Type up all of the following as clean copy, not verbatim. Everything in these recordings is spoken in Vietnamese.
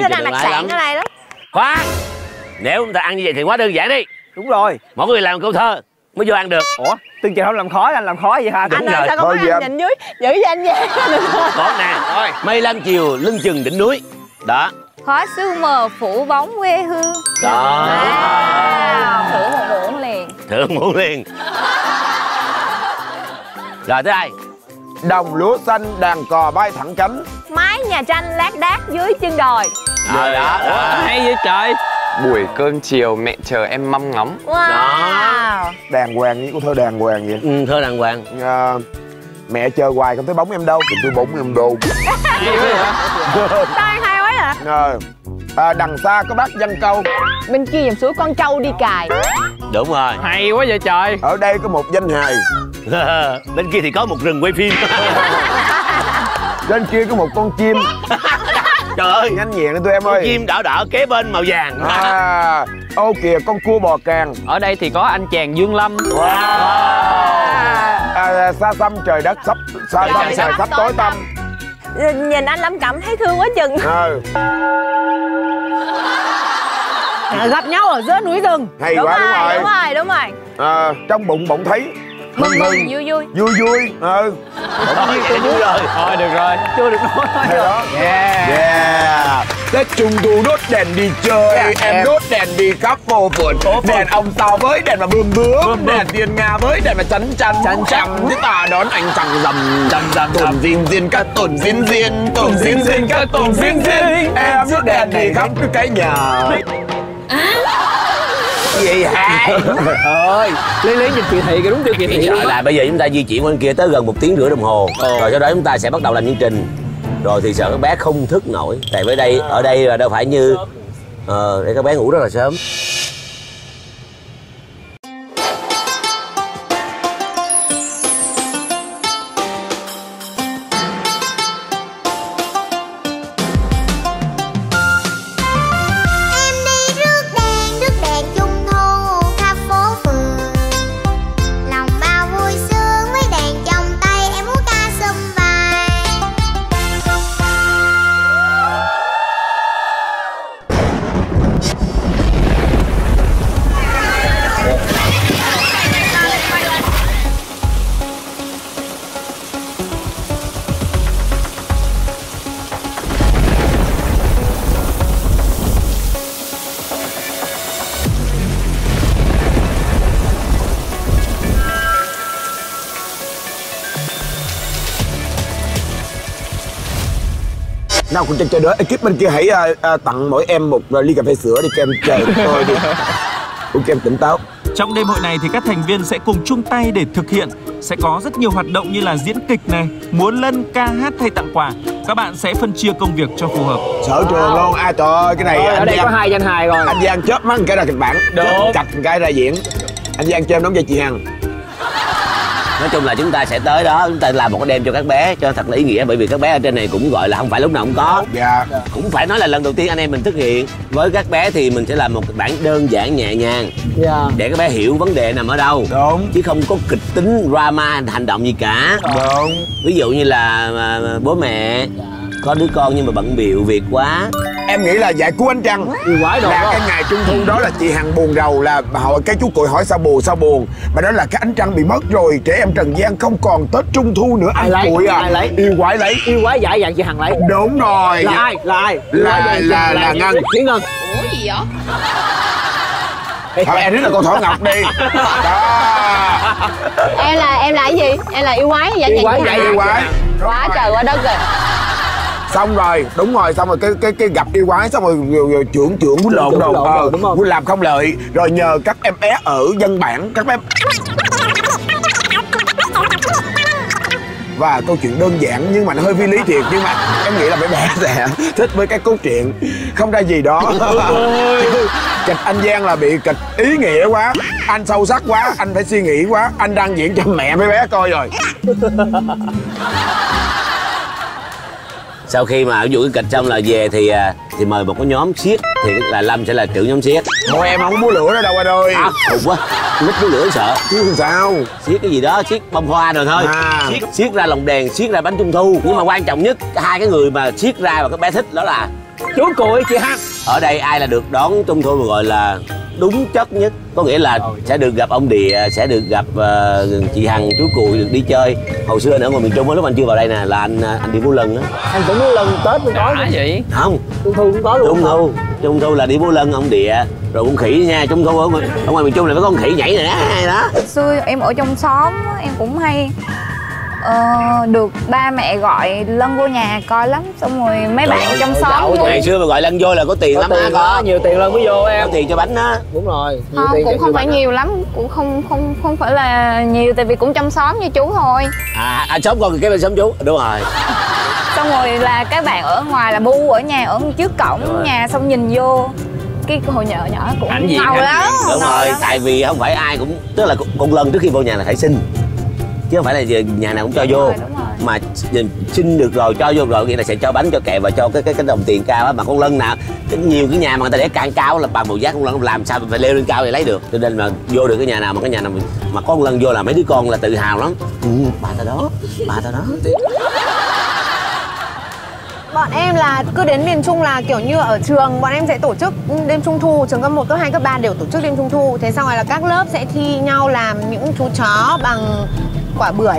nãy nó đang đặc sản ở đây đó. Khoan, nếu người ta ăn như vậy thì quá đơn giản đi. Đúng rồi, mọi người làm câu thơ mới vô ăn được. Ủa, Tương Kiều không làm khó anh làm khó vậy hả? Đúng anh rồi. Sao không có anh nhìn dưới giữ cho anh vậy? Còn nè, mây lam chiều lưng chừng đỉnh núi đó, khói sương mờ phủ bóng quê hương đó. Thử một muỗng liền, thử một muỗng liền. Rồi tới đây, đồng lúa xanh đàn cò bay thẳng cánh, mái nhà tranh lác đác dưới chân đồi. Rồi đó, hay vậy trời. Buổi cơm chiều mẹ chờ em mong ngóng. Wow, đàng hoàng, những câu thơ đàng hoàng vậy. Ừ, thơ đàng hoàng. Mẹ chờ hoài không thấy bóng em đâu, tìm tôi bóng em đâu. Tan hai quá hả? Đằng xa có bác Văn Câu, bên kia dòng suối con trâu đi cài. Đúng rồi, hay quá vậy trời. Ở đây có một danh hài, bên kia thì có một rừng quay phim. Bên kia có một con chim. Trời ơi, nhanh nhẹn lên tụi em ơi. Chim đỏ đỏ kế bên màu vàng. Ô kìa con cua bò càng. Ở đây thì có anh chàng Dương Lâm. Xa xăm trời đất sắp, xa xăm trời sắp tối tăm. Nhìn anh Lâm Cẩm thấy thương quá chừng. Gặp nhau ở giữa núi rừng. Hay quá, đúng rồi, đúng rồi. Trong bụng bỗng thấy mừng mừng, vui vui, vui vui. Thôi được rồi, thôi được rồi, chưa được nói thôi được. Yeah, Tết Trung Thu đốt đèn đi chơi, em đốt đèn đi khắp phố vườn. Đèn ông sao với đèn mà bươm bướm, đèn Tiên Nga với đèn mà chắn chắn chắn chắn. Chúng ta đón anh trăng rằm rằm rằm, tồn diên diên các tồn diên diên, tồn diên diên các tồn diên diên. Em đốt đèn đi khắp cái nhà. Gì hả? Ơi, lấy nhìn kỳ thị cái đúng tiêu kỳ thị. Là bây giờ chúng ta di chuyển bên kia tới gần 1 tiếng rưỡi đồng hồ. Rồi sau đó chúng ta sẽ bắt đầu làm chương trình. Rồi thì sợ các bé không thức nổi. Tại với đây, ở đây là đâu phải như để các bé ngủ rất là sớm. Nào cùng chơi đó, ekip bên kia hãy tặng mỗi em một ly cà phê sữa đi cho em chơi thôi đi. Ok em tỉnh táo. Trong đêm hội này thì các thành viên sẽ cùng chung tay để thực hiện. Sẽ có rất nhiều hoạt động như là diễn kịch này, múa lân, ca hát hay tặng quà. Các bạn sẽ phân chia công việc cho phù hợp. Sở trường luôn, ai trời ơi cái này. Ở đây có 2 danh hài rồi. Anh Giang chớp mắt cái ra kịch bản, chặt cái ra diễn. Anh Giang chơi đóng vai chị Hằng. Nói chung là chúng ta sẽ tới đó, chúng ta làm một cái đêm cho các bé cho thật là ý nghĩa. Bởi vì các bé ở trên này cũng gọi là không phải lúc nào cũng có. Dạ. Cũng phải nói là lần đầu tiên anh em mình thực hiện. Với các bé thì mình sẽ làm một kịch bản đơn giản nhẹ nhàng. Dạ. Để các bé hiểu vấn đề nằm ở đâu. Đúng. Chứ không có kịch tính drama hành động gì cả. Đúng. Ví dụ như là bố mẹ có đứa con nhưng mà bận bịu việc quá. Em nghĩ là giải cứu anh Trăng là cái ngày Trung Thu đó là chị Hằng buồn rầu, là họ cái chú Cụi hỏi sao buồn mà đó là cái ánh trăng bị mất rồi, trẻ em Trần Giang không còn Tết Trung Thu nữa. Anh Cụi yêu quái lấy, yêu quái giải dạng chị Hằng lấy. Đúng rồi, là ai, là ai, là Ngân, Thúy Ngân. Ủa gì vậy? Thôi em rất là con Thỏ Ngọc đi. Em là cái gì? Em là yêu quái giải dạng chị Hằng. Yêu quái quá trời quá đất rồi. Xong rồi, đúng rồi, xong rồi cái gặp yêu quái, xong rồi trưởng quýnh lộn đầu, quýnh làm không lợi, rồi nhờ các em bé ở dân bản, các em. Và câu chuyện đơn giản nhưng mà nó hơi phi lý thiệt, nhưng mà em nghĩ là mấy bé sẽ thích với cái câu chuyện không ra gì đó. Kịch anh Giang là bị kịch ý nghĩa quá, anh sâu sắc quá, anh phải suy nghĩ quá, anh đang diễn cho mẹ mấy bé coi rồi. Sau khi mà ví dụ cái kịch xong là về thì mời một cái nhóm siết, thì là Lâm sẽ là trưởng nhóm siết. Thôi em không múa lửa nữa đâu anh ơi. Khùng quá, lúc múa lửa sợ. Chứ sao? Siết cái gì đó, siết bông hoa rồi thôi. Siết ra lồng đèn, siết ra bánh Trung Thu. Nhưng mà quan trọng nhất, 2 cái người mà siết ra và các bé thích đó là Chúa cùi chị ha. Ở đây ai là được đón trung thu gọi là đúng chất nhất, có nghĩa là sẽ được gặp ông Địa, sẽ được gặp chị Hằng, chú Cùi được đi chơi. Hồi xưa anh ở ngoài miền Trung, lúc anh chưa vào đây nè là anh đi Phú Lân á, anh cũng Phú Lân Tết cũng có vậy không, trung thu cũng có luôn. Trung thu là đi Phú Lân ông Địa rồi con khỉ nha. Trung thu ở ngoài miền Trung là phải có con khỉ nhảy này đó hay đó. Xưa em ở trong xóm em cũng hay được ba mẹ gọi lân vô nhà coi lắm, xong rồi mấy trời bạn ơi, trong xóm ngày xưa mà gọi lân vô là có tiền lắm ha, có nhiều tiền lân mới vô em, có tiền cho bánh á. Đúng rồi, nhiều tiền cũng không phải nhiều lắm, cũng không phải là nhiều, tại vì cũng trong xóm như chú thôi. À xóm con thì cái bên xóm chú, đúng rồi. Xong rồi là cái bạn ở ngoài là bu ở nhà, ở trước cổng nhà, xong nhìn vô cái hồi nhỏ cũng ngầu lắm. Đúng rồi, tại vì không phải ai cũng, tức là con lân trước khi vô nhà là phải xin, chứ không phải là nhà nào cũng cho vô. Mà xin được rồi cho vô rồi nghĩa là sẽ cho bánh, cho kẹo và cho cái đồng tiền cao á. Mà con lân nào nhiều cái nhà mà người ta để càng cao là bà mù giác con lân làm sao phải leo lên cao để lấy được. Cho nên mà vô được cái nhà nào mà có con lân vô là mấy đứa con là tự hào lắm. Ừ, bà ta đó. Bọn em là cứ đến miền Trung là kiểu như ở trường bọn em sẽ tổ chức đêm trung thu, trường cấp 1, cấp 2, cấp 3 đều tổ chức đêm trung thu. Thế xong rồi là các lớp sẽ thi nhau làm những chú chó bằng quả bưởi,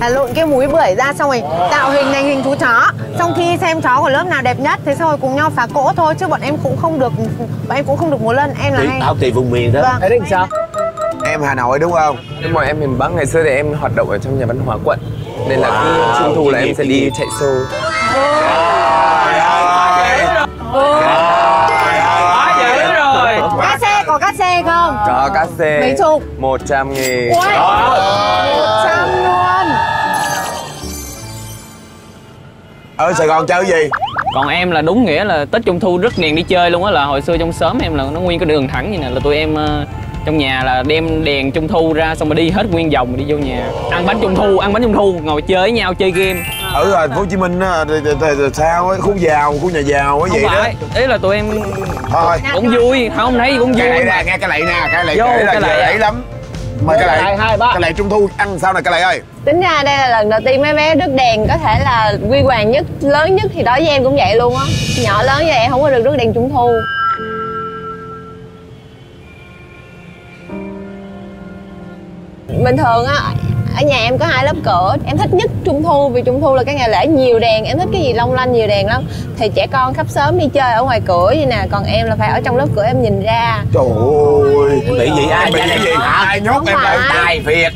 là lộn cái múi bưởi ra xong rồi tạo hình thành hình chú chó, xong thi xem chó của lớp nào đẹp nhất. Thế xong rồi cùng nhau phá cỗ thôi, chứ bọn em cũng không được múa lân. Em là hay tao tùy vùng miền đó. Thế thì sao? Em Hà Nội đúng không? Nhưng mà em miền Bắc ngày xưa thì em hoạt động ở trong nhà văn hóa quận, nên là cứ trung thu là em sẽ đi chạy show. Cá xe, có cá xe không? Có cá xe. Mấy chục? 100.000. 100 luôn. Ở Sài Gòn chơi gì? Còn em là đúng nghĩa là Tết Trung Thu rất nghiền đi chơi luôn á. Là hồi xưa trong xóm em là nó nguyên cái đường thẳng như này, là tụi em trong nhà là đem đèn Trung Thu ra xong rồi đi hết nguyên vòng đi vô nhà. Ăn bánh Trung Thu, ngồi chơi với nhau, chơi game. Ở Thành phố Hồ Chí Minh sao ấy, khu giàu, khu nhà giàu cái gì đó. Ý là tụi em thôi cũng vui, không thấy gì cũng vui. Nghe cái lạy nè, cái lạy dễ lắm. Mà cái lạy Trung Thu ăn sao nè cái lạy ơi. Tính ra đây là lần đầu tiên mấy bé rước đèn có thể là quy hoàng nhất, lớn nhất thì đối với em cũng vậy luôn á. Nhỏ lớn như em không có được rước đèn Trung Thu. Bình thường á, ở nhà em có 2 lớp cửa. Em thích nhất Trung Thu vì Trung Thu là cái ngày lễ nhiều đèn. Em thích cái gì long lanh nhiều đèn lắm. Thì trẻ con khắp sớm đi chơi ở ngoài cửa vậy nè, còn em là phải ở trong lớp cửa em nhìn ra. Trời ơi, bị gì ai bị cái gì ai nhốt em lại tài phiệt.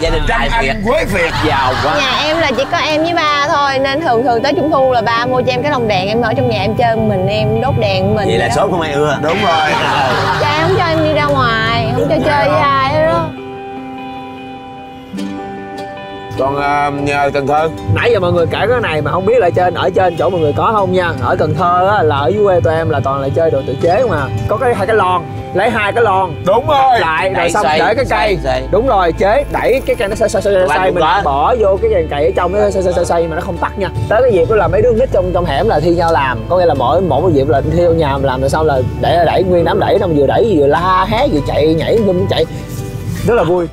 Gia đình tranh ăn quế phiệt giàu quá. Nhà em là chỉ có em với ba thôi, nên thường tới Trung Thu là ba mua cho em cái lồng đèn, em ở trong nhà em chơi mình, em đốt đèn mình. Vậy là sớm không ai ưa. Đúng rồi. Cha không cho em đi ra ngoài, không cho chơi với ai hết đó. Còn nhà Cần Thơ nãy giờ mọi người kể cái này mà không biết là ở trên chỗ mọi người có không nha. Ở Cần Thơ á, là ở dưới quê tụi em là toàn là chơi đồ tự chế, mà có cái hai cái lon đúng rồi, lại xong để cái cây đúng rồi chế, đẩy cái cây nó xoay mình bỏ vô cái dàn cày ở trong nó xoay mà nó không tắt nha. Tới cái dịp đó là mấy đứa nít trong hẻm là thi nhau làm, có nghĩa là mỗi một dịp là thi nhau nhà làm, rồi sau là đẩy nguyên đám, đẩy xong vừa đẩy vừa la hét vừa chạy nhảy lum chạy rất là vui.